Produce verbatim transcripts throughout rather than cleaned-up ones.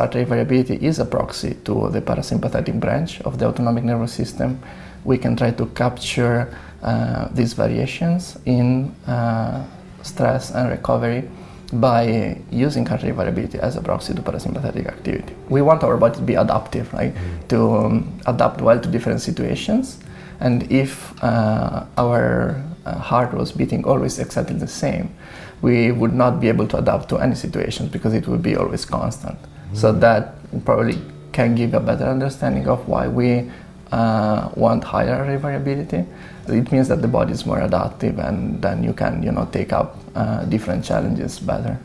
Heart rate variability is a proxy to the parasympathetic branch of the autonomic nervous system. We can try to capture uh, these variations in uh, stress and recovery by using heart rate variability as a proxy to parasympathetic activity. We want our body to be adaptive, right? To um, adapt well to different situations. And if uh, our uh, heart was beating always exactly the same, we would not be able to adapt to any situation because it would be always constant. Mm-hmm. So that probably can give a better understanding of why we uh, want higher rate variability. It means that the body is more adaptive, and then you can, you know, take up uh, different challenges better.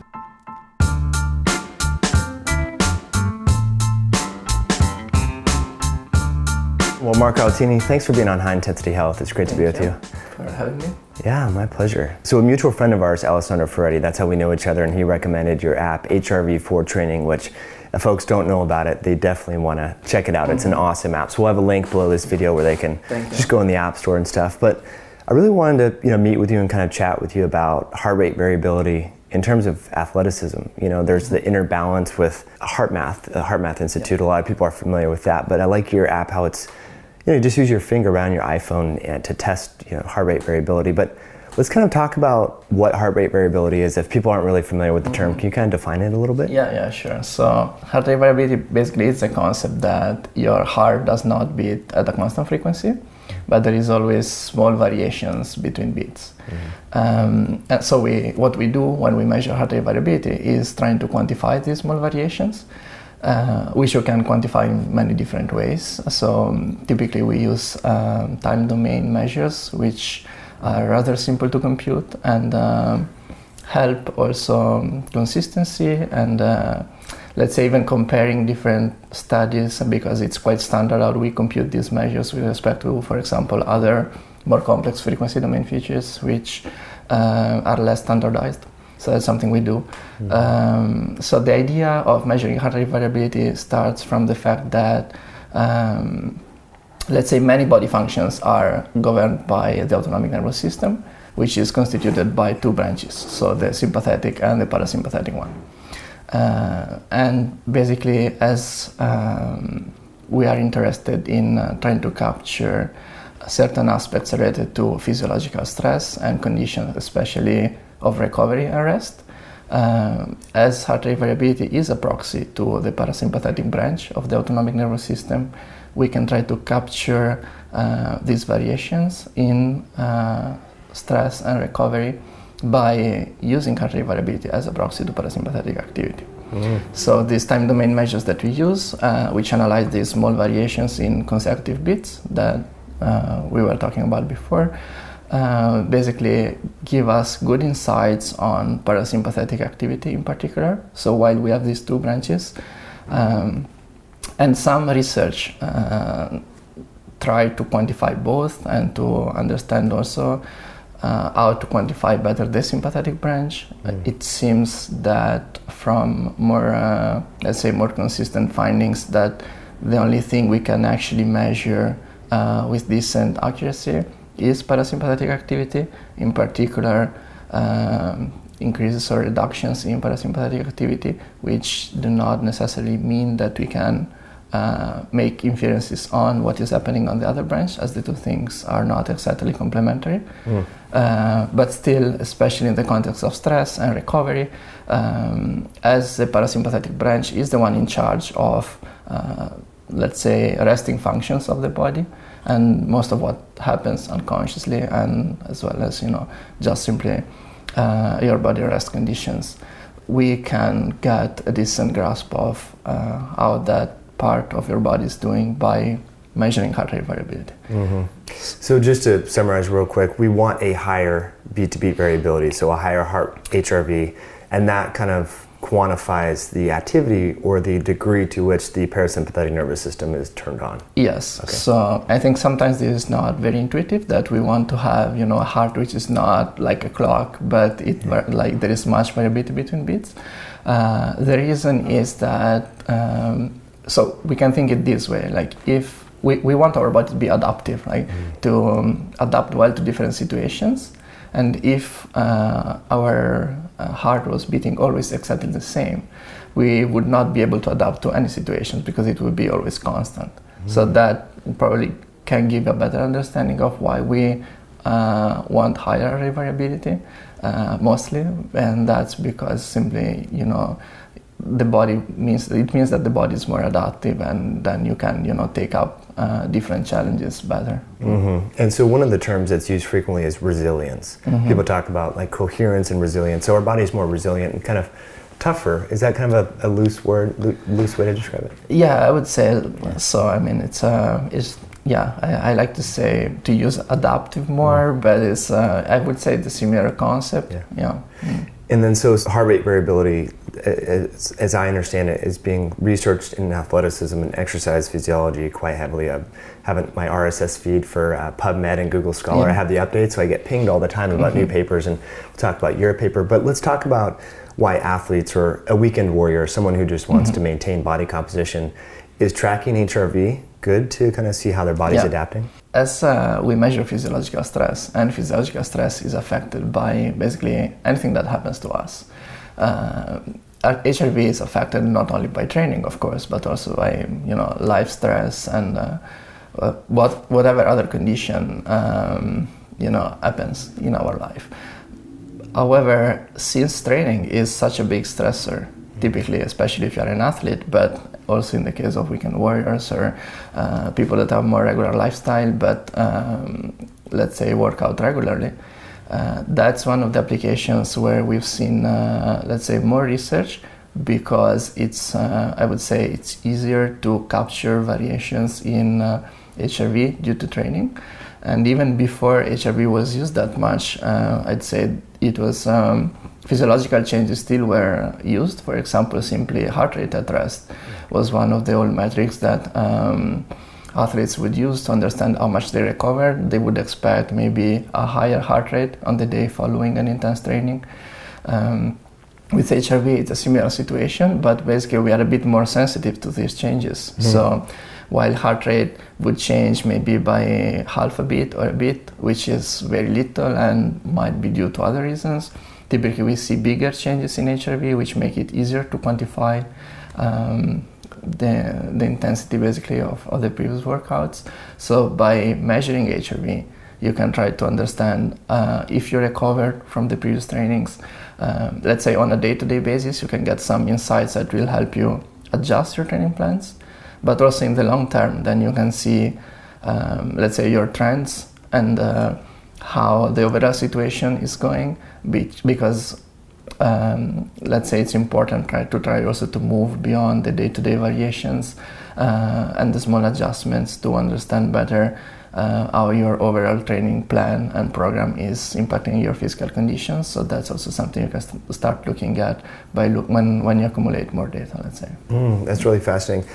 Well, Marco Altini, thanks for being on High Intensity Health. It's great Thank to be with you. you. For having me. Yeah, my pleasure. So a mutual friend of ours, Alessandro Ferretti, that's how we know each other, and he recommended your app, H R V four Training, which if folks don't know about it, they definitely want to check it out. Mm-hmm. It's an awesome app. So we'll have a link below this video where they can just go in the app store and stuff. But I really wanted to, you know, meet with you and kind of chat with you about heart rate variability in terms of athleticism. You know, there's the inner balance with HeartMath, the HeartMath Institute. Yep. A lot of people are familiar with that, but I like your app, how it's, you know, you just use your finger around your iPhone and to test, you know, heart rate variability. But let's kind of talk about what heart rate variability is. If people aren't really familiar with the term, can you kind of define it a little bit? Yeah, yeah, sure. So heart rate variability basically is a concept that your heart does not beat at a constant frequency, but there is always small variations between beats. Mm-hmm. um, and so we, what we do when we measure heart rate variability is trying to quantify these small variations, uh, which you can quantify in many different ways. So um, typically we use um, time domain measures, which are rather simple to compute and uh, help also consistency and uh, let's say even comparing different studies, because it's quite standard how we compute these measures with respect to, for example, other more complex frequency domain features which uh, are less standardized. So that's something we do. Mm-hmm. um, so the idea of measuring heart rate variability starts from the fact that um, let's say many body functions are governed by the autonomic nervous system, which is constituted by two branches, so the sympathetic and the parasympathetic one. Uh, and basically, as um, we are interested in uh, trying to capture certain aspects related to physiological stress and conditions, especially of recovery and rest, uh, as heart rate variability is a proxy to the parasympathetic branch of the autonomic nervous system, we can try to capture uh, these variations in uh, stress and recovery by using heart rate variability as a proxy to parasympathetic activity. Mm-hmm. So these time domain measures that we use, uh, which analyze these small variations in consecutive beats that uh, we were talking about before, uh, basically give us good insights on parasympathetic activity in particular. So while we have these two branches, um, and some research uh, try to quantify both and to understand also Uh, how to quantify better the sympathetic branch. Mm. It seems that from more, uh, let's say, more consistent findings that the only thing we can actually measure uh, with decent accuracy is parasympathetic activity, in particular um, increases or reductions in parasympathetic activity, which do not necessarily mean that we can Uh, make inferences on what is happening on the other branch, as the two things are not exactly complementary. Mm. Uh, but still, especially in the context of stress and recovery, um, as the parasympathetic branch is the one in charge of, uh, let's say, resting functions of the body, and most of what happens unconsciously, and as well as, you know, just simply uh, your body rest conditions, we can get a decent grasp of uh, how that part of your body is doing by measuring heart rate variability. Mm-hmm. So just to summarize real quick, we want a higher beat-to-beat variability, so a higher heart H R V, and that kind of quantifies the activity or the degree to which the parasympathetic nervous system is turned on. Yes. Okay. So I think sometimes this is not very intuitive, that we want to have, you know, a heart which is not like a clock, but it mm-hmm. like there is much variability between beats. Uh, the reason is that um, so we can think it this way, like if we, we want our body to be adaptive, right? Mm-hmm. To um, adapt well to different situations. And if uh, our uh, heart was beating always exactly the same, we would not be able to adapt to any situations because it would be always constant. Mm. So that probably can give a better understanding of why we uh, want higher variability uh, mostly, and that's because simply, you know, the body means it means that the body is more adaptive, and then you can, you know, take up uh, different challenges better. Mm-hmm. And so one of the terms that's used frequently is resilience. Mm-hmm. People talk about like coherence and resilience. So our body is more resilient and kind of tougher. Is that kind of a, a loose word, lo loose way to describe it? Yeah, I would say so. I mean, it's uh, it's yeah. I, I like to say to use adaptive more, mm-hmm. but it's uh, I would say the similar concept. Yeah. yeah. Mm. And then so heart rate variability, as, as I understand it, is being researched in athleticism and exercise physiology quite heavily. I haven't my R S S feed for uh, PubMed and Google Scholar. Yeah. I have the updates, so I get pinged all the time about mm-hmm. new papers, and we'll talk about your paper. But let's talk about why athletes or a weekend warrior, someone who just wants mm-hmm. to maintain body composition, is tracking H R V good to kind of see how their body's yeah. adapting? As uh, we measure physiological stress, and physiological stress is affected by basically anything that happens to us. Uh, H R V is affected not only by training, of course, but also by, you know, life stress and uh, what, whatever other condition, um, you know, happens in our life. However, since training is such a big stressor, typically, especially if you're an athlete, but also in the case of weekend warriors or uh, people that have more regular lifestyle, but um, let's say work out regularly. Uh, that's one of the applications where we've seen, uh, let's say, more research, because it's, uh, I would say, it's easier to capture variations in uh, H R V due to training. And even before H R V was used that much, uh, I'd say it was um, physiological changes still were used. For example, simply heart rate at rest was one of the old metrics that um, athletes would use to understand how much they recovered. They would expect maybe a higher heart rate on the day following an intense training. Um, with H R V, it's a similar situation, but basically we are a bit more sensitive to these changes. Mm-hmm. So while heart rate would change maybe by half a beat or a beat, which is very little and might be due to other reasons, typically we see bigger changes in H R V, which make it easier to quantify um, the, the intensity basically of, of the previous workouts. So by measuring H R V, you can try to understand uh, if you recovered from the previous trainings. Uh, let's say on a day-to-day basis, you can get some insights that will help you adjust your training plans, but also in the long term, then you can see, um, let's say, your trends and uh, how the overall situation is going, because um, let's say it's important try to try also to move beyond the day-to-day variations uh, and the small adjustments to understand better uh, how your overall training plan and program is impacting your physical conditions. So that's also something you can st start looking at by look when, when you accumulate more data, let's say. Mm, that's really fascinating.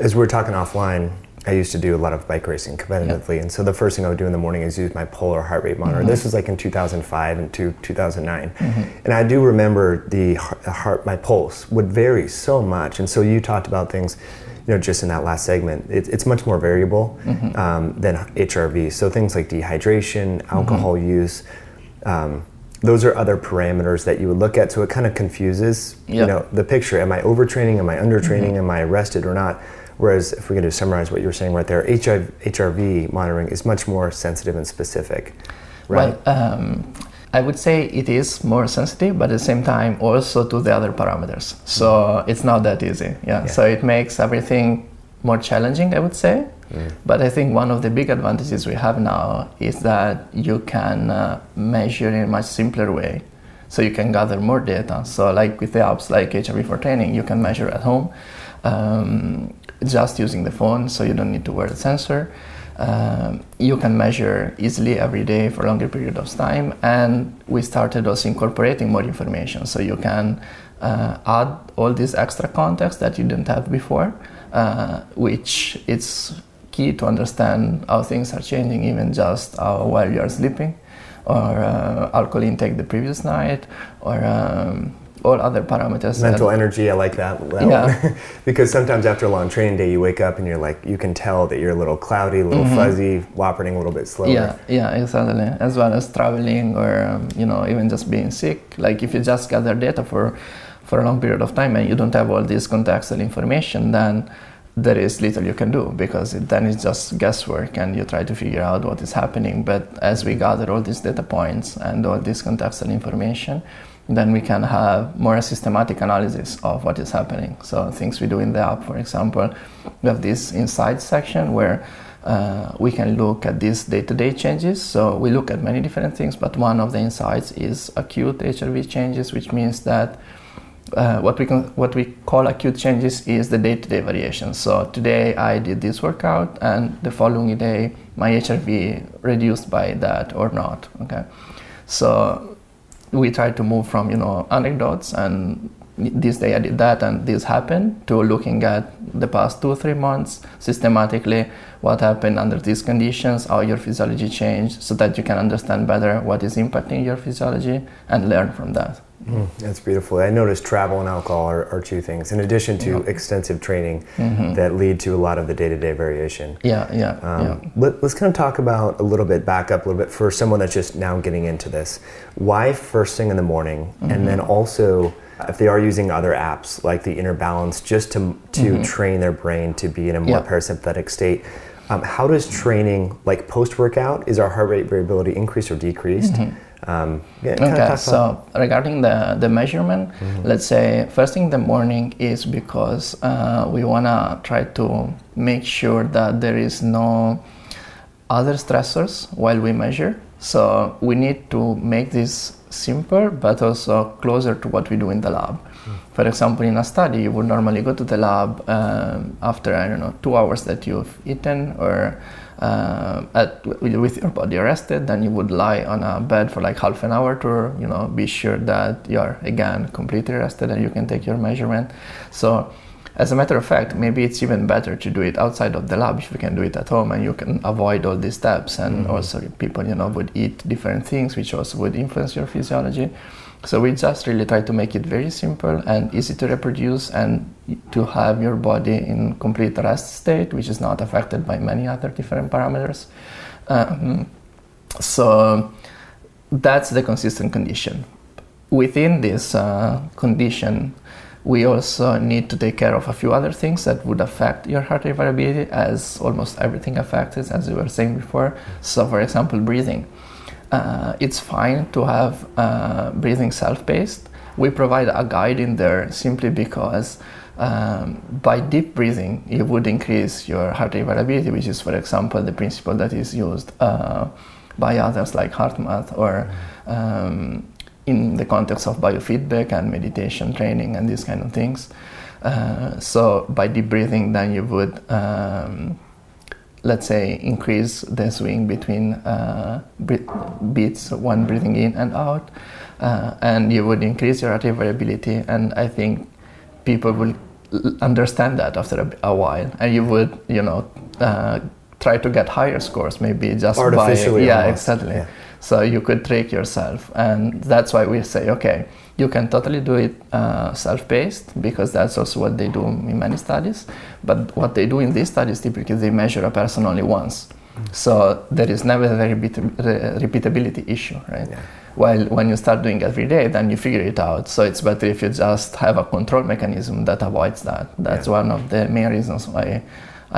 As we were talking offline, I used to do a lot of bike racing competitively, yep. and so the first thing I would do in the morning is use my Polar heart rate monitor. Mm-hmm. This was like in two thousand five and to two thousand nine, mm-hmm. and I do remember the heart, my pulse would vary so much. And so you talked about things, you know, just in that last segment, it, it's much more variable mm-hmm. um, than H R V. So things like dehydration, alcohol mm-hmm. use, um, those are other parameters that you would look at. So it kind of confuses, yep. you know, the picture. Am I overtraining? Am I undertraining? Mm-hmm. Am I rested or not? Whereas, if we can just summarize what you were saying right there, H R V monitoring is much more sensitive and specific, right? Well, um, I would say it is more sensitive, but at the same time also to the other parameters. So it's not that easy. Yeah. yeah. So it makes everything more challenging, I would say. Mm. But I think one of the big advantages we have now is that you can uh, measure in a much simpler way. So you can gather more data. So like with the apps like H R V four Training, you can measure at home. Um, just using the phone, so you don't need to wear a sensor. Um, you can measure easily every day for a longer period of time, and we started also incorporating more information, so you can uh, add all this extra context that you didn't have before, uh, which it's key to understand how things are changing, even just how well you are sleeping, or uh, alcohol intake the previous night, or um, all other parameters. Mental that, energy, I like that. that yeah. Because sometimes after a long training day, you wake up and you're like, you can tell that you're a little cloudy, a little mm-hmm. fuzzy, operating a little bit slower. Yeah, yeah, exactly. As well as traveling or, um, you know, even just being sick. Like if you just gather data for for a long period of time and you don't have all this contextual information, then there is little you can do, because it, then it's just guesswork and you try to figure out what is happening. But as we gather all these data points and all this contextual information, then we can have more systematic analysis of what is happening. So things we do in the app, for example, we have this insights section where uh, we can look at these day-to-day changes. So we look at many different things, but one of the insights is acute H R V changes, which means that Uh, what we can, what we call acute changes is the day-to-day variation. So today I did this workout, and the following day my H R V reduced by that or not. Okay, so we try to move from, you know, anecdotes and this day I did that and this happened, to looking at the past two three months systematically, what happened under these conditions, how your physiology changed, so that you can understand better what is impacting your physiology and learn from that. Mm, that's beautiful. I noticed travel and alcohol are, are two things, in addition to yeah. extensive training mm-hmm. that lead to a lot of the day-to-day variation. Yeah, yeah, um, yeah. Let, let's kind of talk about a little bit, back up a little bit, for someone that's just now getting into this. Why first thing in the morning? Mm-hmm. And then also, if they are using other apps like the Inner Balance, just to, to mm-hmm. train their brain to be in a more yeah. parasympathetic state, um, how does training, like post-workout, is our heart rate variability increased or decreased? Mm-hmm. Um, yeah, okay, so regarding the, the measurement, mm-hmm. let's say first thing in the morning is because uh, we want to try to make sure that there is no other stressors while we measure. So we need to make this simpler, but also closer to what we do in the lab. Mm. For example, in a study, you would normally go to the lab um, after, I don't know, two hours that you've eaten, or Uh, at, with your body rested, then you would lie on a bed for like half an hour to, you know, be sure that you are again completely rested and you can take your measurement. So, as a matter of fact, maybe it's even better to do it outside of the lab if you can do it at home, and you can avoid all these steps. And mm-hmm. also, people, you know, would eat different things, which also would influence your physiology. So we just really try to make it very simple and easy to reproduce, and to have your body in complete rest state, which is not affected by many other different parameters. Um, so that's the consistent condition. Within this uh, condition, we also need to take care of a few other things that would affect your heart rate variability, as almost everything affects it, as we were saying before. So, for example, breathing. Uh, it's fine to have uh, breathing self-paced. We provide a guide in there simply because um, by deep breathing, it would increase your heart rate variability, which is, for example, the principle that is used uh, by others like HeartMath, or um, in the context of biofeedback and meditation training and these kind of things. Uh, so by deep breathing, then you would um, let's say increase the swing between uh, beats when breathing in and out, uh, and you would increase your heart rate variability, and I think people will understand that after a, a while, and you would, you know, uh, try to get higher scores, maybe just artificially by, yeah, almost. Exactly. Yeah. So you could trick yourself, and that's why we say, okay, you can totally do it uh, self-paced, because that's also what they do in many studies. But what they do in these studies, typically they measure a person only once. So there is never a repeatability issue, right? Yeah. While when you start doing every day, then you figure it out. So it's better if you just have a control mechanism that avoids that. That's yeah. one of the main reasons why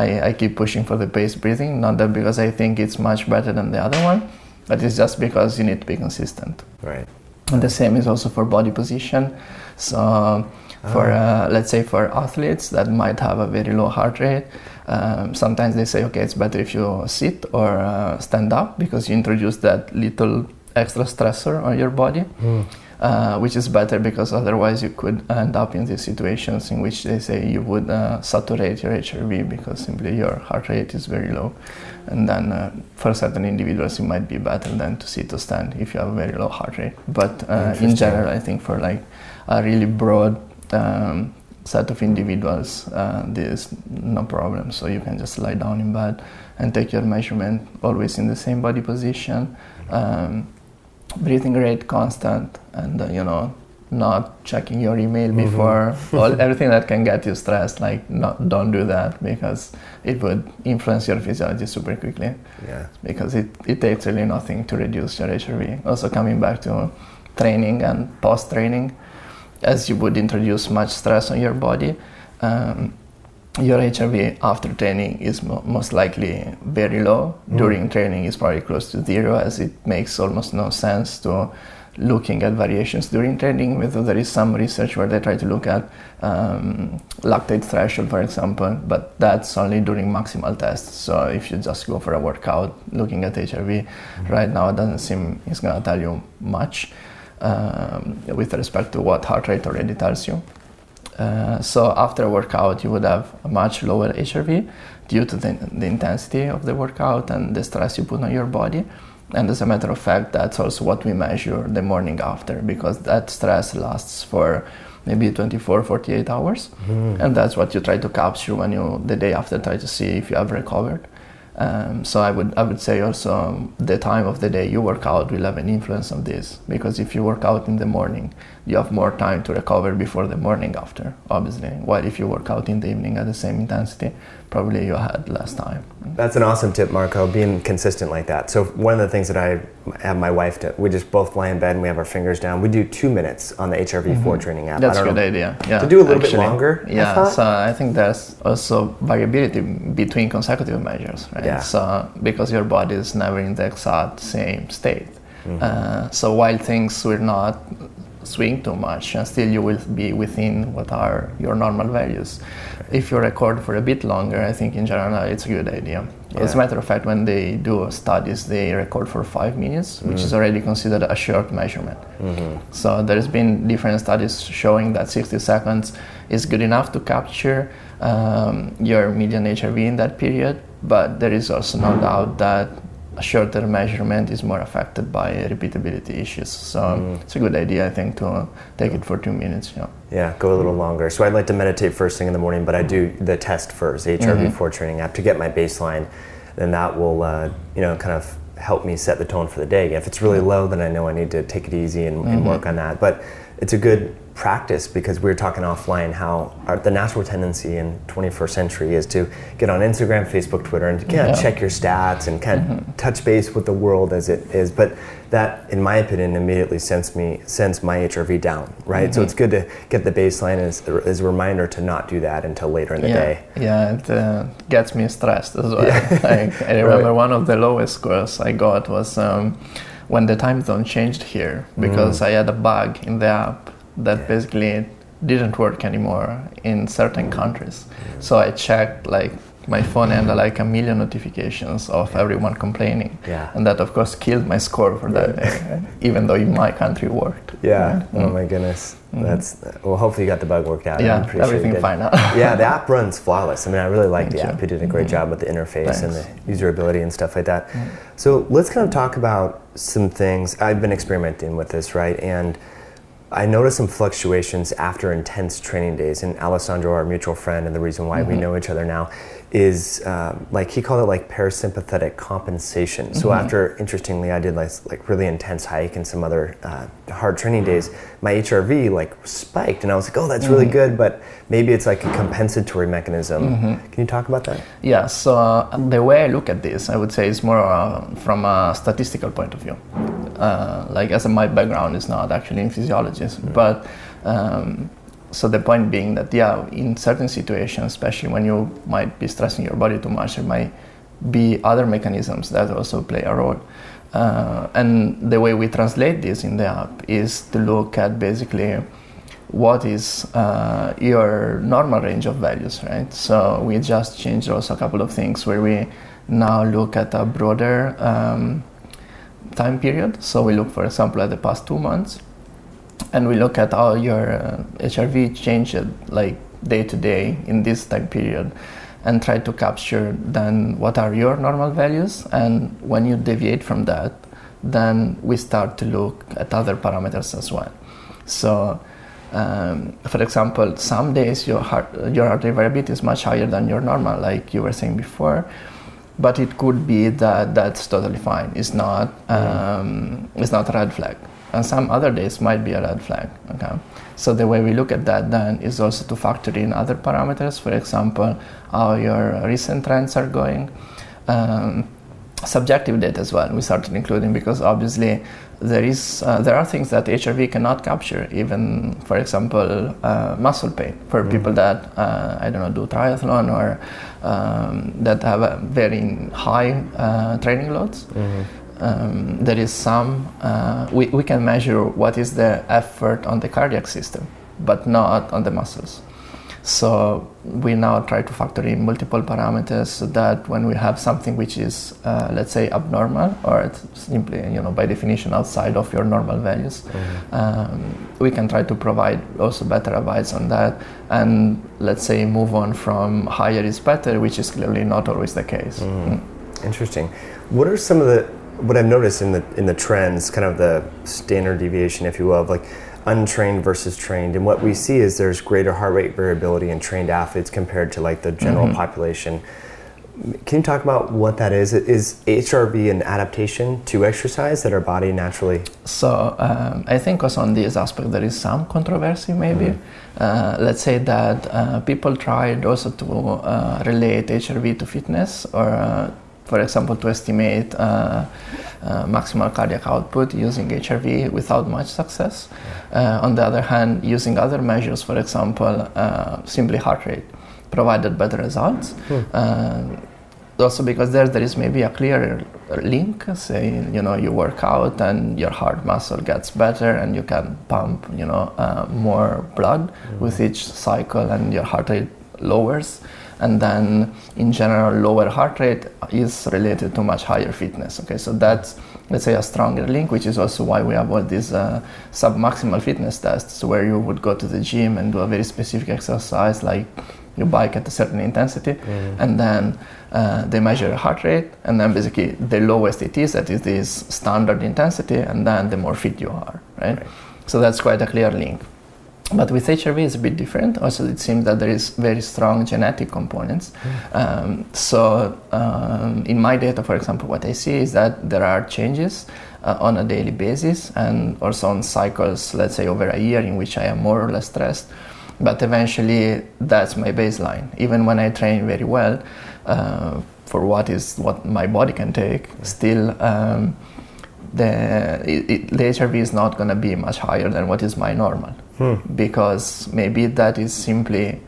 I, I keep pushing for the paced breathing, not that because I think it's much better than the other one, but it's just because you need to be consistent. Right. And the same is also for body position. So for, uh, let's say for athletes that might have a very low heart rate, um, sometimes they say, okay, it's better if you sit or uh, stand up, because you introduce that little extra stressor on your body, mm. uh, which is better, because otherwise you could end up in these situations in which they say you would uh, saturate your H R V, because simply your heart rate is very low. And then uh, for certain individuals, it might be better than to sit or stand if you have a very low heart rate. But uh, in general, I think for like a really broad um, set of individuals, uh, there's no problem. So you can just lie down in bed and take your measurement, always in the same body position, um, breathing rate constant, and uh, you know, not checking your email mm-hmm. before, all, everything that can get you stressed, like not, don't do that, because it would influence your physiology super quickly. Yeah. Because it, it takes really nothing to reduce your H R V. Also, coming back to training and post-training, as you would introduce much stress on your body, um, your H R V after training is mo most likely very low. Mm. During training is probably close to zero, as it makes almost no sense to looking at variations during training, whether there is some research where they try to look at um, lactate threshold, for example, but that's only during maximal tests. So if you just go for a workout, looking at H R V mm-hmm. right now, it doesn't seem it's going to tell you much um, with respect to what heart rate already tells you. Uh, so after a workout, you would have a much lower H R V due to the, the intensity of the workout and the stress you put on your body. And as a matter of fact, that's also what we measure the morning after, because that stress lasts for maybe twenty-four, forty-eight hours. Mm. And that's what you try to capture when you, the day after, try to see if you have recovered. Um, so I would, I would say also the time of the day you work out will have an influence on this, because if you work out in the morning, you have more time to recover before the morning after, obviously. While if you work out in the evening at the same intensity, probably you had less time. That's an awesome tip, Marco, being consistent like that. So one of the things that I have my wife do, we just both lie in bed and we have our fingers down. We do two minutes on the H R V four mm-hmm. training app. That's a good know, idea. Yeah, to do a little actually, bit longer. Yeah, I so I think there's also variability between consecutive measures, right? Yeah. So because your body is never in the exact same state. Mm-hmm. uh, so while things will not swing too much, and still you will be within what are your normal values. If you record for a bit longer, I think in general it's a good idea. Yeah. As a matter of fact, when they do studies, they record for five minutes, which mm. is already considered a short measurement. Mm-hmm. So there's been different studies showing that sixty seconds is good enough to capture um, your median H R V in that period, but there is also no doubt that a shorter measurement is more affected by repeatability issues. So mm. it's a good idea, I think, to take it for two minutes. Yeah. Yeah, go a little longer. So I'd like to meditate first thing in the morning, but I do the test first, the H R V four mm-hmm. training app, to get my baseline. Then that will, uh, you know, kind of help me set the tone for the day. If it's really low, then I know I need to take it easy and, mm-hmm. and work on that. But it's a good practice, because we were talking offline how our, the natural tendency in twenty-first century is to get on Instagram, Facebook, Twitter, and kind of yeah. check your stats and kind mm-hmm. of touch base with the world as it is. But that, in my opinion, immediately sends me sends my H R V down, right? Mm-hmm. So it's good to get the baseline as, as a reminder to not do that until later in the yeah. day. Yeah, it uh, gets me stressed as well. Yeah. Like, I remember right. one of the lowest scores I got was um, when the time zone changed here, because mm. I had a bug in the app that yeah. basically didn't work anymore in certain countries. Yeah. So I checked like my phone and like a million notifications of yeah. everyone complaining. Yeah. And that of course killed my score for that yeah. day, even though in my country worked. Yeah, right? Oh mm. my goodness. Mm-hmm. That's, well, hopefully you got the bug worked out. Yeah, everything sure fine now. Yeah, the app runs flawless. I mean, I really like the you. app. You did a great mm-hmm. job with the interface Thanks. and the usability and stuff like that. Mm-hmm. So let's kind of talk about some things. I've been experimenting with this, right? And I noticed some fluctuations after intense training days, and Alessandro, our mutual friend, and the reason why mm-hmm. we know each other now is uh, like he called it like parasympathetic compensation. Mm-hmm. So after, interestingly, I did like, like really intense hike and some other uh, hard training days, my H R V like spiked, and I was like, oh, that's mm-hmm. really good, but maybe it's like a compensatory mechanism. Mm-hmm. Can you talk about that? Yeah, so uh, the way I look at this, I would say is more uh, from a statistical point of view. Uh, like as my background is not actually in physiology, mm-hmm. but um, so the point being that yeah, in certain situations, especially when you might be stressing your body too much, there might be other mechanisms that also play a role. Uh, and the way we translate this in the app is to look at basically what is uh, your normal range of values, right? So we just changed also a couple of things where we now look at a broader um, time period. So we look, for example, at the past two months, and we look at how your uh, H R V changed like day to day in this time period, and try to capture then what are your normal values. And when you deviate from that, then we start to look at other parameters as well. So um, for example, some days your heart, your heart rate variability is much higher than your normal, like you were saying before. But it could be that that's totally fine. It's not, um, it's not a red flag. And some other days might be a red flag. Okay? So the way we look at that then is also to factor in other parameters. For example, how your recent trends are going. Um, subjective data as well we started including, because obviously there is uh, there are things that H R V cannot capture, even for example uh, muscle pain for mm-hmm. people that uh, I don't know do triathlon or um, that have a very high uh, training loads. Mm-hmm. Um, there is some, uh, we, we can measure what is the effort on the cardiac system, but not on the muscles. So we now try to factor in multiple parameters so that when we have something which is, uh, let's say, abnormal, or it's simply, you know, by definition outside of your normal values, mm-hmm. um, we can try to provide also better advice on that, and let's say move on from higher is better, which is clearly not always the case. Mm. Mm. Interesting. What are some of the What I've noticed in the in the trends, kind of the standard deviation, if you will, of like untrained versus trained, and what we see is there's greater heart rate variability in trained athletes compared to like the general mm-hmm. population. Can you talk about what that is? Is H R V an adaptation to exercise that our body naturally? So um, I think also on this aspect there is some controversy maybe. Mm-hmm. uh, let's say that uh, people tried also to uh, relate H R V to fitness, or uh, for example, to estimate uh, uh, maximal cardiac output using H R V without much success. Uh, on the other hand, using other measures, for example, uh, simply heart rate, provided better results. Hmm. Uh, also because there, there is maybe a clearer link, say, you know, you work out and your heart muscle gets better and you can pump, you know, uh, more blood hmm. with each cycle, and your heart rate lowers. And then, in general, lower heart rate is related to much higher fitness. Okay, so that's, let's say, a stronger link, which is also why we have all these uh, submaximal fitness tests, where you would go to the gym and do a very specific exercise, like you bike at a certain intensity, mm. and then uh, they measure heart rate, and then basically the lowest it is, that is this standard intensity, and then the more fit you are, right? right. So that's quite a clear link. But with H R V it's a bit different. Also, it seems that there is very strong genetic components. Mm. Um, so um, in my data, for example, what I see is that there are changes uh, on a daily basis, and also on cycles, let's say over a year, in which I am more or less stressed. But eventually that's my baseline. Even when I train very well, uh, for what is what my body can take, still um, the, it, it, the H R V is not going to be much higher than what is my normal. Hmm. Because maybe that is simply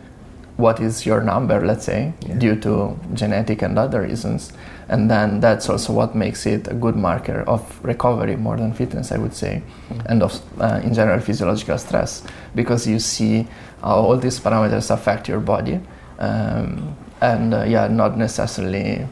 what is your number, let's say, yeah. due to genetic and other reasons. And then that's also what makes it a good marker of recovery more than fitness, I would say, hmm. and of, uh, in general, physiological stress, because you see how all these parameters affect your body. Um, and uh, yeah, not necessarily,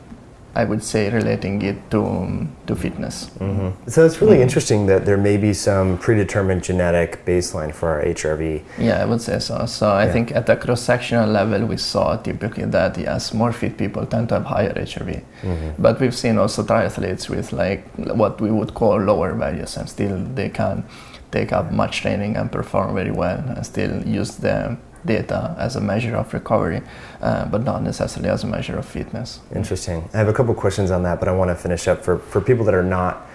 I would say, relating it to, um, to fitness. Mm-hmm. So it's really mm-hmm. interesting that there may be some predetermined genetic baseline for our H R V. Yeah, I would say so. So I yeah. think at the cross-sectional level, we saw typically that, yes, more fit people tend to have higher H R V. Mm-hmm. But we've seen also triathletes with like what we would call lower values, and still they can take up much training and perform very well and still use the data as a measure of recovery, uh, but not necessarily as a measure of fitness. Interesting. I have a couple questions on that, but I want to finish up for, for people that are not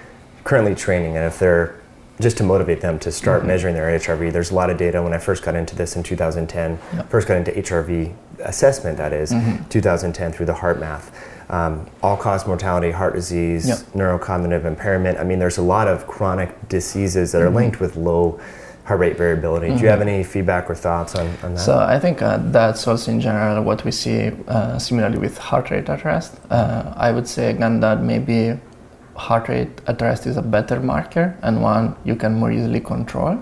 currently training, and if they're just to motivate them to start mm-hmm. measuring their H R V. There's a lot of data. When I first got into this in two thousand ten, yeah. first got into H R V assessment, that is, mm-hmm. two thousand ten through the HeartMath. Um, all-cause mortality, heart disease, yeah. neurocognitive impairment. I mean, there's a lot of chronic diseases that mm-hmm. are linked with low heart rate variability. Mm-hmm. Do you have any feedback or thoughts on, on that? So I think uh, that's also in general what we see uh, similarly with heart rate at rest. Uh, I would say again that maybe heart rate at rest is a better marker and one you can more easily control.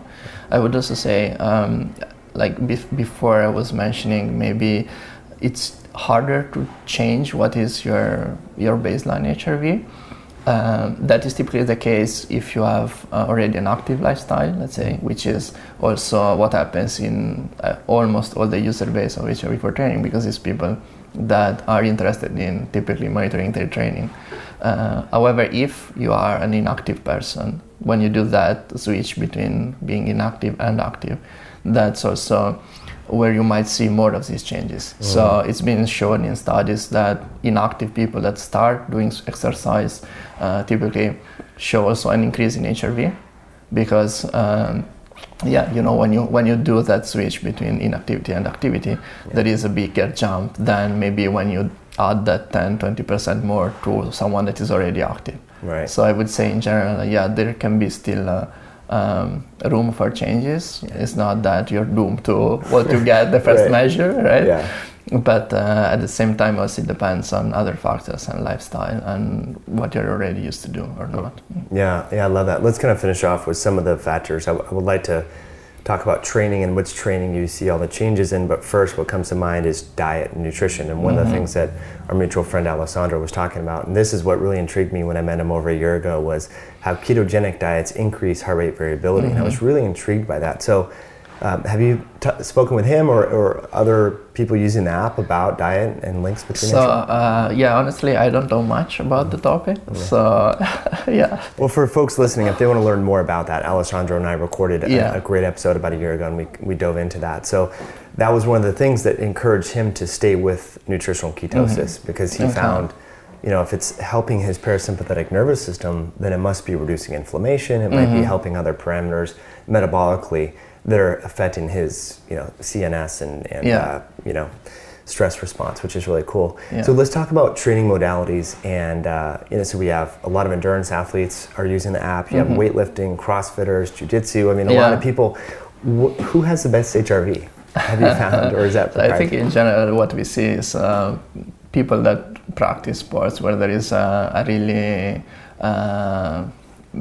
I would also say, um, like bef- before I was mentioning, maybe it's harder to change what is your, your baseline H R V. Um, that is typically the case if you have uh, already an active lifestyle, let's say, which is also what happens in uh, almost all the user base of H R V four training, because it's people that are interested in typically monitoring their training. Uh, however, if you are an inactive person, when you do that switch between being inactive and active, that's also where you might see more of these changes. Mm. So it's been shown in studies that inactive people that start doing exercise uh, typically show also an increase in H R V, because um, yeah, you know, when you when you do that switch between inactivity and activity, yeah. there is a bigger jump than maybe when you add that ten, twenty percent more to someone that is already active. Right. So I would say in general, yeah, there can be still uh, um, room for changes. Yeah. It's not that you're doomed to what you get the first right. measure, right? Yeah. But uh, at the same time, also it depends on other factors and lifestyle and what you're already used to do or not. Yeah, yeah, I love that. Let's kind of finish off with some of the factors. I, w I would like to talk about training and which training you see all the changes in, but first what comes to mind is diet and nutrition. And one mm-hmm. of the things that our mutual friend Alessandro was talking about, and this is what really intrigued me when I met him over a year ago, was how ketogenic diets increase heart rate variability. Mm-hmm. And I was really intrigued by that. So. Um, have you t spoken with him or, or other people using the app about diet and links between? So uh, yeah, honestly, I don't know much about mm-hmm. the topic. Mm-hmm. So yeah. Well, for folks listening, if they want to learn more about that, Alessandro and I recorded a, yeah. a great episode about a year ago, and we we dove into that. So that was one of the things that encouraged him to stay with nutritional ketosis mm-hmm. because he okay. found, you know, if it's helping his parasympathetic nervous system, then it must be reducing inflammation. It might mm-hmm. be helping other parameters metabolically that are affecting his, you know, C N S and, and yeah. uh, you know, stress response, which is really cool. Yeah. So let's talk about training modalities. And, uh, you know, so we have a lot of endurance athletes are using the app. You mm-hmm. have weightlifting, CrossFitters, jiu-jitsu. I mean, a yeah. lot of people. Wh who has the best H R V? Have you found, or is that so? I think in general what we see is uh, people that practice sports where there is a, a really... Uh,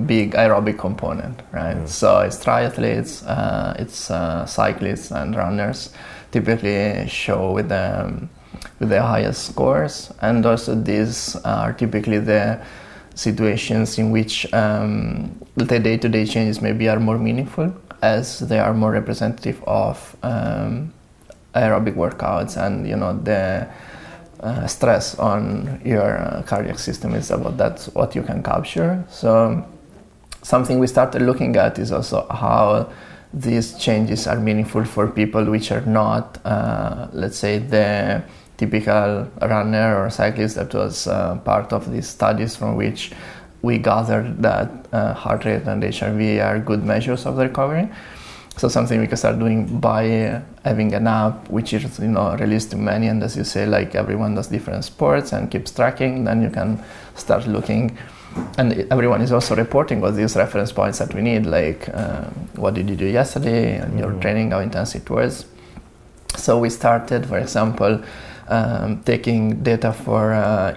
big aerobic component, right? Mm. So it's triathletes, uh, it's uh, cyclists and runners typically show with the, with the highest scores, and also these are typically the situations in which um, the day-to-day changes maybe are more meaningful as they are more representative of um, aerobic workouts, and you know the uh, stress on your uh, cardiac system is about that's what you can capture. So something we started looking at is also how these changes are meaningful for people which are not, uh, let's say, the typical runner or cyclist that was uh, part of these studies, from which we gathered that uh, heart rate and H R V are good measures of the recovery. So something we can start doing by having an app which is, you know, released to many, and as you say, like everyone does different sports and keeps tracking, then you can start looking. And everyone is also reporting all these reference points that we need, like uh, what did you do yesterday, and your mm-hmm. training, how intense it was. So we started, for example, um, taking data for uh,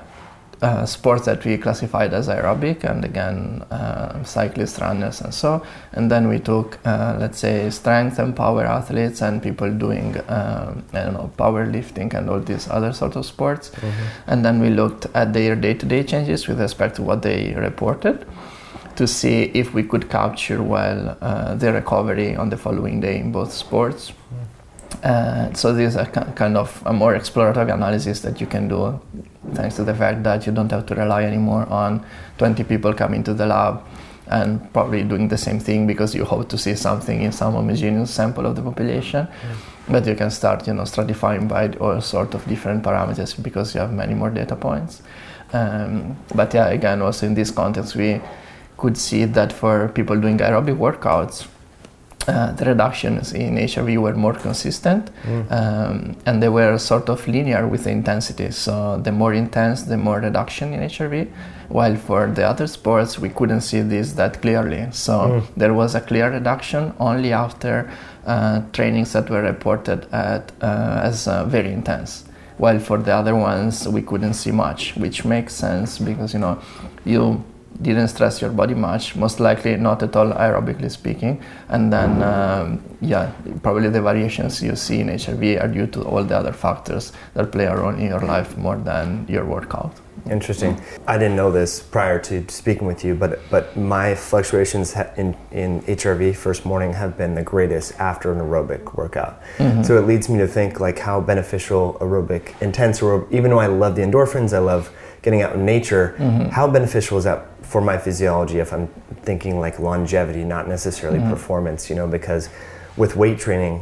uh, sports that we classified as aerobic, and again, uh, cyclists, runners, and so. And then we took, uh, let's say, strength and power athletes and people doing, um, I don't know, powerlifting and all these other sort of sports. Mm-hmm. And then we looked at their day-to-day changes with respect to what they reported to see if we could capture well uh, their recovery on the following day in both sports. Mm-hmm. Uh, so these are kind of a more exploratory analysis that you can do, thanks to the fact that you don't have to rely anymore on twenty people coming to the lab and probably doing the same thing because you hope to see something in some homogeneous sample of the population. Yeah. But you can start, you know, stratifying by all sorts of different parameters because you have many more data points. Um, but yeah, again, also in this context, we could see that for people doing aerobic workouts, Uh, the reductions in H R V were more consistent, mm. um, and they were sort of linear with the intensity. So the more intense, the more reduction in H R V, while for the other sports we couldn't see this that clearly. So mm. there was a clear reduction only after uh, trainings that were reported at, uh, as uh, very intense, while for the other ones we couldn't see much, which makes sense because, you know, you didn't stress your body much, most likely not at all aerobically speaking, and then um, yeah, probably the variations you see in H R V are due to all the other factors that play a role in your life more than your workout. Interesting. Mm. I didn't know this prior to speaking with you, but but my fluctuations in, in H R V first morning have been the greatest after an aerobic workout. Mm-hmm. So it leads me to think like how beneficial aerobic, intense aerobic, even though I love the endorphins, I love getting out in nature, mm-hmm. how beneficial is that for my physiology if I'm thinking like longevity, not necessarily mm-hmm. performance, you know, because with weight training,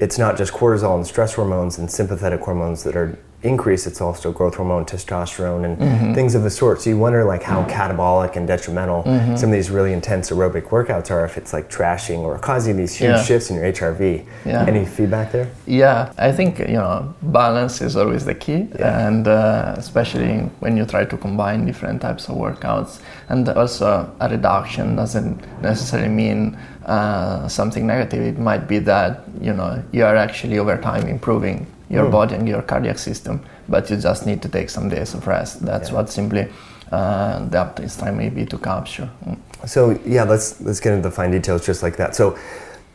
it's not just cortisol and stress hormones and sympathetic hormones that are increase, it's also growth hormone, testosterone, and mm-hmm. things of the sort. So you wonder like how catabolic and detrimental mm-hmm. some of these really intense aerobic workouts are if it's like trashing or causing these huge yeah. shifts in your H R V. Yeah. Any feedback there? Yeah, I think, you know, balance is always the key, yeah. and uh, especially when you try to combine different types of workouts. And also a reduction doesn't necessarily mean uh, something negative. It might be that, you know, you are actually over time improving your mm. body and your cardiac system, but you just need to take some days of rest. That's yeah. what simply uh, the Uptest time may be to capture. Mm. So yeah, let's let's get into the fine details just like that. So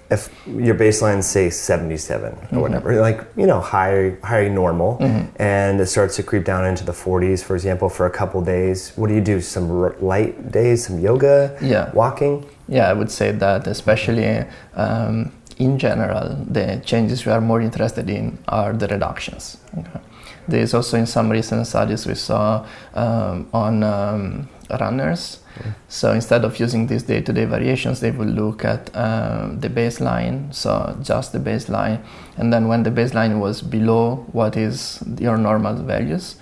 if your baseline say seventy-seven or mm-hmm. whatever, like, you know, high, high normal, mm-hmm. and it starts to creep down into the forties, for example, for a couple days, what do you do? Some r light days, some yoga, yeah. walking? Yeah, I would say that especially um, in general, the changes we are more interested in are the reductions. Okay. There is also in some recent studies we saw um, on um, runners. Mm-hmm. So instead of using these day-to-day variations, they will look at uh, the baseline, so just the baseline. And then when the baseline was below what is your normal values,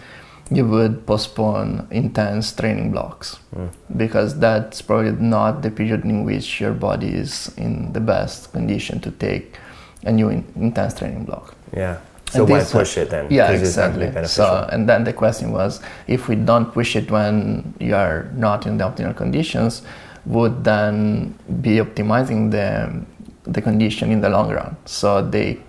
you would postpone intense training blocks mm. because that's probably not the period in which your body is in the best condition to take a new in intense training block. Yeah. So why push it then? Yeah, exactly. So, and then the question was, if we don't push it when you are not in the optimal conditions, would then be optimizing the the condition in the long run. So they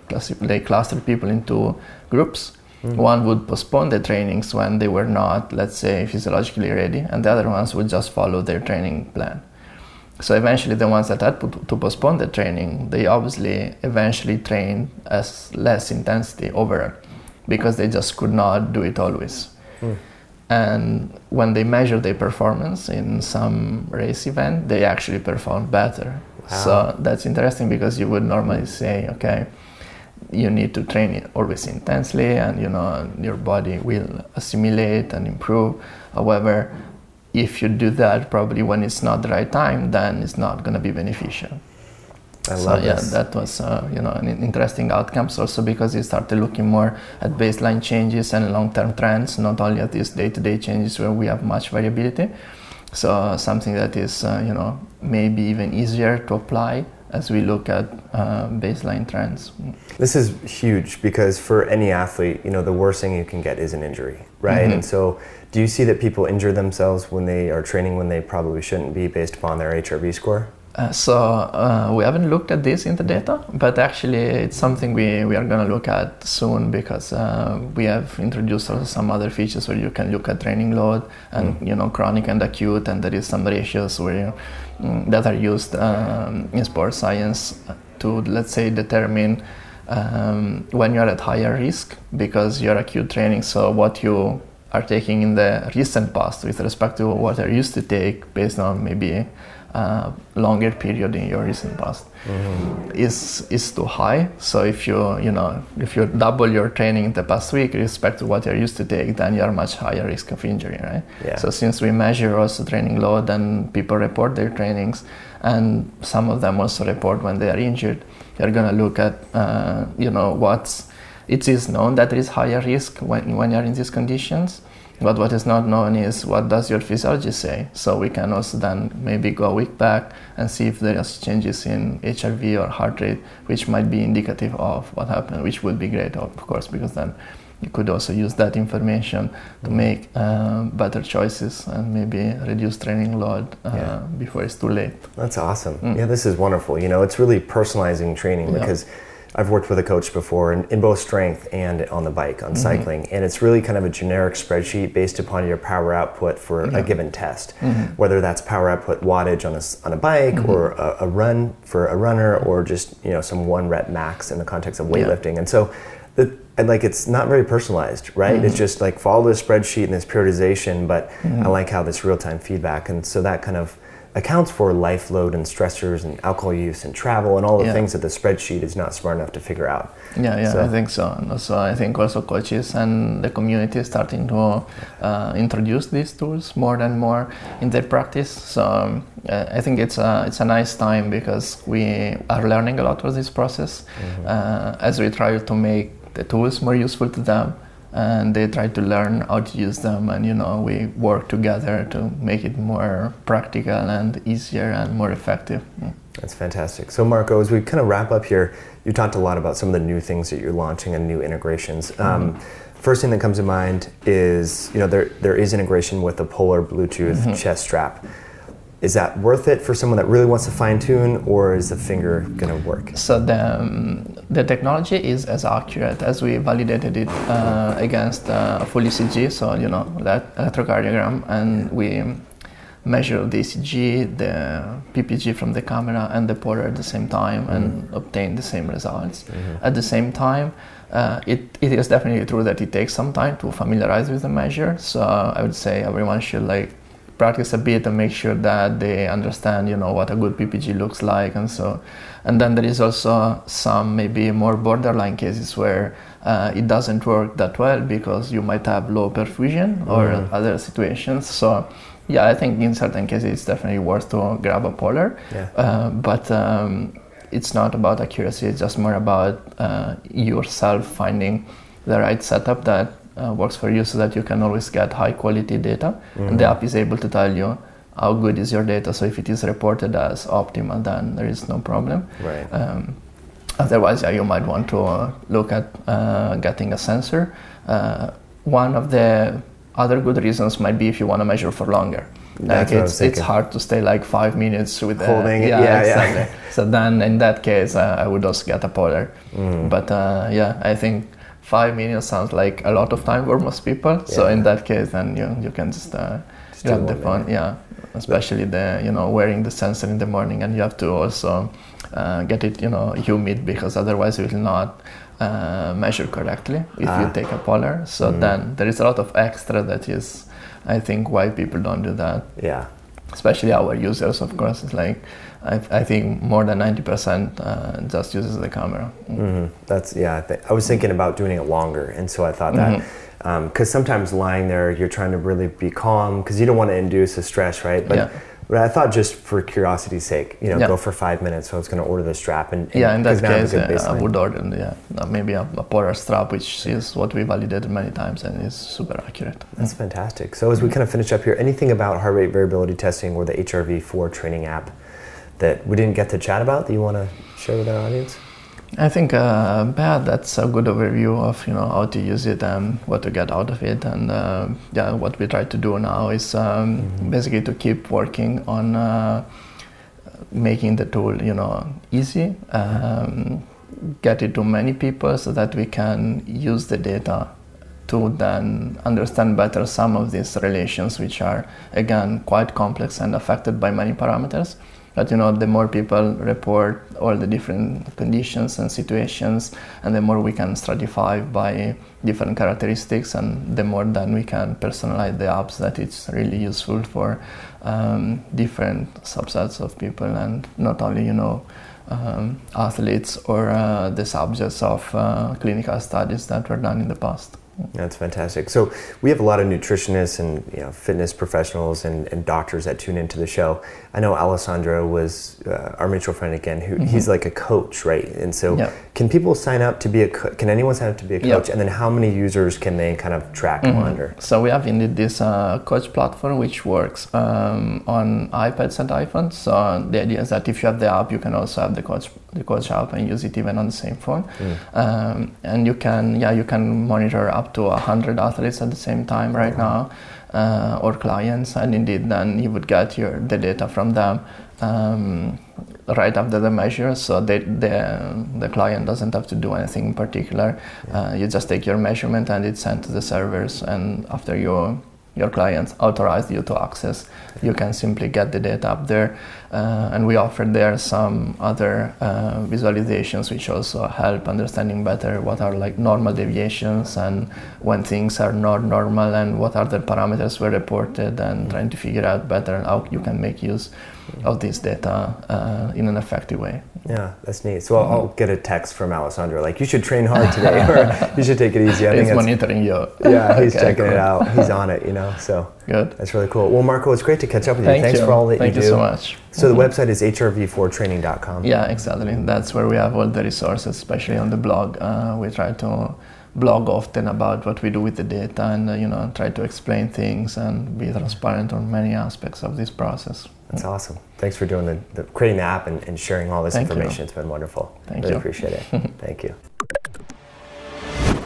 they clustered people into groups. Mm. One would postpone the trainings when they were not, let's say, physiologically ready, and the other ones would just follow their training plan. So eventually the ones that had to postpone the training, they obviously eventually trained as less intensity overall because they just could not do it always. Mm. And when they measured their performance in some race event, they actually performed better. Wow. So that's interesting because you would normally say, okay, you need to train it always intensely and, you know, your body will assimilate and improve. However, if you do that probably when it's not the right time, then it's not going to be beneficial. I love so, yeah, this. That was uh, you know, an interesting outcome also because it started looking more at baseline changes and long-term trends, not only at these day-to-day changes where we have much variability. So something that is uh, you know, maybe even easier to apply as we look at uh, baseline trends. This is huge because for any athlete, you know, the worst thing you can get is an injury, right? Mm-hmm. And so do you see that people injure themselves when they are training when they probably shouldn't be based upon their H R V score? Uh, so uh, we haven't looked at this in the data, but actually it's something we, we are going to look at soon because uh, we have introduced also some other features where you can look at training load and mm. you know, chronic and acute, and there is some ratios where you, mm, that are used um, in sports science to, let's say, determine um, when you are at higher risk because you are acute training, so what you are taking in the recent past with respect to what I used to take based on maybe Uh, longer period in your recent past mm-hmm. is is too high. So if you you know if you double your training in the past week with respect to what you're used to take, then you're much higher risk of injury, right? Yeah. So since we measure also training load and people report their trainings, and some of them also report when they are injured, you're gonna look at uh, you know what's it is known that there is higher risk when when you're in these conditions. But what is not known is what does your physiology say. So we can also then maybe go a week back and see if there are changes in H R V or heart rate, which might be indicative of what happened, which would be great, of course, because then you could also use that information to make uh, better choices and maybe reduce training load uh, yeah. before it's too late. That's awesome. Mm. Yeah, this is wonderful. You know, it's really personalizing training yeah. because I've worked with a coach before in, in both strength and on the bike, on mm-hmm. cycling, and it's really kind of a generic spreadsheet based upon your power output for yeah. a given test, mm-hmm. whether that's power output wattage on a, on a bike mm-hmm. or a, a run for a runner or just, you know, some one rep max in the context of weightlifting. Yeah. And so the, and like it's not very personalized, right? Mm-hmm. It's just like follow this spreadsheet and this periodization, but mm-hmm. I like how this real-time feedback, and so that kind of accounts for life load and stressors and alcohol use and travel and all the yeah. things that the spreadsheet is not smart enough to figure out. Yeah, yeah, so. I think so. And also, I think also coaches and the community is starting to uh, introduce these tools more and more in their practice. So um, I think it's a, it's a nice time because we are learning a lot with this process mm-hmm. uh, as we try to make the tools more useful to them. and they try to learn how to use them, and you know, we work together to make it more practical and easier and more effective. That's fantastic. So Marco, as we kind of wrap up here, you talked a lot about some of the new things that you're launching and new integrations. Mm-hmm. um, First thing that comes to mind is, you know, there, there is integration with the Polar Bluetooth mm-hmm. chest strap. Is that worth it for someone that really wants to fine tune, or is the finger going to work? So the, um, the technology is as accurate as we validated it uh, against uh, a full E C G, so, you know, that electrocardiogram, and we measure the E C G, the P P G from the camera and the Polar at the same time mm. and obtain the same results. Mm-hmm. At the same time, uh, it, it is definitely true that it takes some time to familiarize with the measure. So I would say everyone should like practice a bit and make sure that they understand, you know, what a good P P G looks like, and so. And then there is also some maybe more borderline cases where uh, it doesn't work that well because you might have low perfusion or mm. other situations. So. Yeah, I think in certain cases it's definitely worth to grab a Polar, yeah. uh, but um, it's not about accuracy, it's just more about uh, yourself finding the right setup that uh, works for you so that you can always get high quality data. Mm-hmm. And the app is able to tell you how good is your data, so if it is reported as optimal, then there is no problem. Right. Um, otherwise, yeah, you might want to uh, look at uh, getting a sensor. Uh, one of the other good reasons might be if you want to measure for longer. Like it's, it's hard to stay like five minutes with holding it. Yeah, yeah, exactly. Yeah. So then in that case, uh, I would also get a Polar. Mm. But uh, yeah, I think five minutes sounds like a lot of time for most people. Yeah. So in that case, then you you can just, uh, just grab the phone. Yeah, especially the you know wearing the sensor in the morning, and you have to also uh, get it you know humid, because otherwise it will not. Uh, measure correctly if ah. you take a Polar. So mm. then there is a lot of extra that is, I think, why people don't do that. Yeah. Especially our users, of course. It's like, I, I think more than ninety percent uh, just uses the camera. Mm-hmm. That's, yeah, I, th I was thinking about doing it longer, and so I thought that. Mm-hmm. um, 'cause sometimes lying there, you're trying to really be calm, 'cause you don't want to induce a stress, right? But, yeah. But I thought, just for curiosity's sake, you know, yeah. go for five minutes. So I was going to order the strap, and, and yeah, in that case, uh, I would order, yeah, maybe a, a Polar strap, which is what we validated many times and is super accurate. That's mm. fantastic. So as we kind of finish up here, anything about heart rate variability testing or the H R V four training app that we didn't get to chat about that you want to share with our audience? I think uh, yeah, that's a good overview of you know how to use it and what to get out of it, and uh, yeah, what we try to do now is um, mm-hmm. basically to keep working on uh, making the tool you know easy, um, get it to many people so that we can use the data to then understand better some of these relations, which are again quite complex and affected by many parameters. But you know, the more people report all the different conditions and situations, and the more we can stratify by different characteristics, and the more then we can personalize the apps that it's really useful for um, different subsets of people, and not only you know um, athletes or uh, the subjects of uh, clinical studies that were done in the past. That's fantastic. So we have a lot of nutritionists and you know fitness professionals and, and doctors that tune into the show. I know Alessandro was uh, our mutual friend again, who mm-hmm. he's like a coach, right? And so yep. can people sign up to be a co can anyone sign up to be a coach? Yep. And then how many users can they kind of track mm-hmm. under? So we have indeed this uh, coach platform, which works um, on iPads and iPhones. So the idea is that if you have the app, you can also have the coach the coach app and use it even on the same phone. Mm. Um, and you can yeah you can monitor up to one hundred athletes at the same time right now, uh, or clients, and indeed then you would get your the data from them um, right after the measure, so they, the, the client doesn't have to do anything in particular. Uh, you just take your measurement and it's sent to the servers, and after you your clients authorize you to access, you can simply get the data up there. Uh, and we offer there some other uh, visualizations, which also help understanding better what are like normal deviations and when things are not normal, and what are the parameters were reported, and trying to figure out better how you can make use of this data uh, in an effective way. Yeah, that's neat. So I'll, I'll get a text from Alessandro like, you should train hard today, or you should take it easy. I he's think monitoring you. Yeah, he's okay, checking cool. it out. He's on it, you know, so good. That's really cool. Well, Marco, it's great to catch up with you. Thank Thanks you. for all that Thank you do. Thank you so much. So mm-hmm. the website is H R V four training dot com. Yeah, exactly. That's where we have all the resources, especially on the blog. Uh, we try to blog often about what we do with the data, and uh, you know, try to explain things and be transparent on many aspects of this process. That's yeah. awesome. Thanks for doing the, the creating the app and, and sharing all this Thank information. You. It's been wonderful. Thank really you. Appreciate it. Thank you.